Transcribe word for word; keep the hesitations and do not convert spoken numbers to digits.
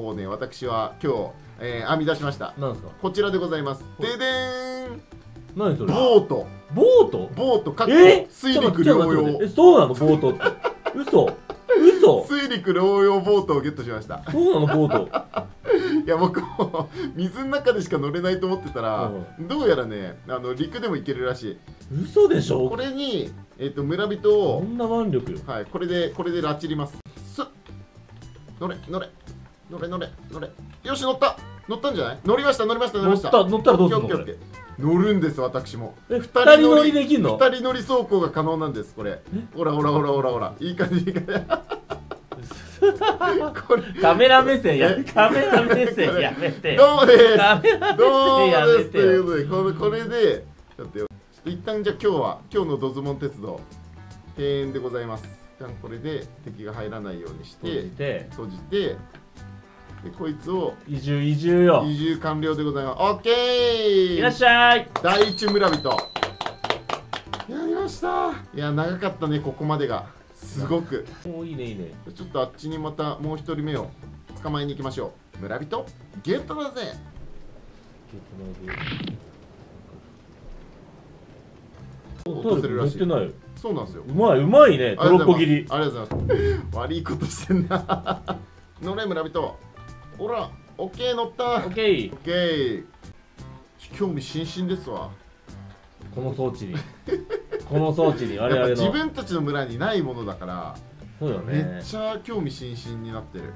方で私は今日、えー、編み出しました。なんですか？こちらでございます。ででーん。何それ？ボート。ボート？ボートかっこ水陸両用。え、そうなの？ボートって嘘嘘。水陸両用ボートをゲットしました。そうなの？ボート。いや僕も水の中でしか乗れないと思ってたら、うん、どうやらね、あの陸でも行けるらしい。嘘でしょ。これに、えー、と村人をこんな腕力、はい、これでこれで拉致ります。すっ乗れ乗れ乗れ乗れ乗れ。よし乗った。乗ったんじゃない？乗りました乗りました乗りました。乗ったらどうするの？乗るんです。私もふたり乗りできんの？ふたり乗り走行が可能なんです。これほらほらほらほらほら、いい感じいい感じ。カメラ目線やめて。カメラ目線やめて。どうもですどうもです。ということでこれでちょっと一旦じゃあ今日は今日のドズモン鉄道閉園でございます。一旦これで敵が入らないようにして閉じて、でこいつを移住移住よ。移住完了でございます。オッケー。いらっしゃい。第一村人やりました。いや長かったねここまでが。すごくもういいねいいね。ちょっとあっちにまたもう一人目を捕まえに行きましょう。村人ゲットだぜ。音するらしい。そうなんですよ。うまいうまいね。トロッコ切り。ありがとうございます。悪いことしてんな。乗れ村人。ほらオッケー乗った。オッケーオッケー。興味津々ですわこの装置に。この装置に我々の自分たちの村にないものだから、そうよね、めっちゃ興味津々になってる。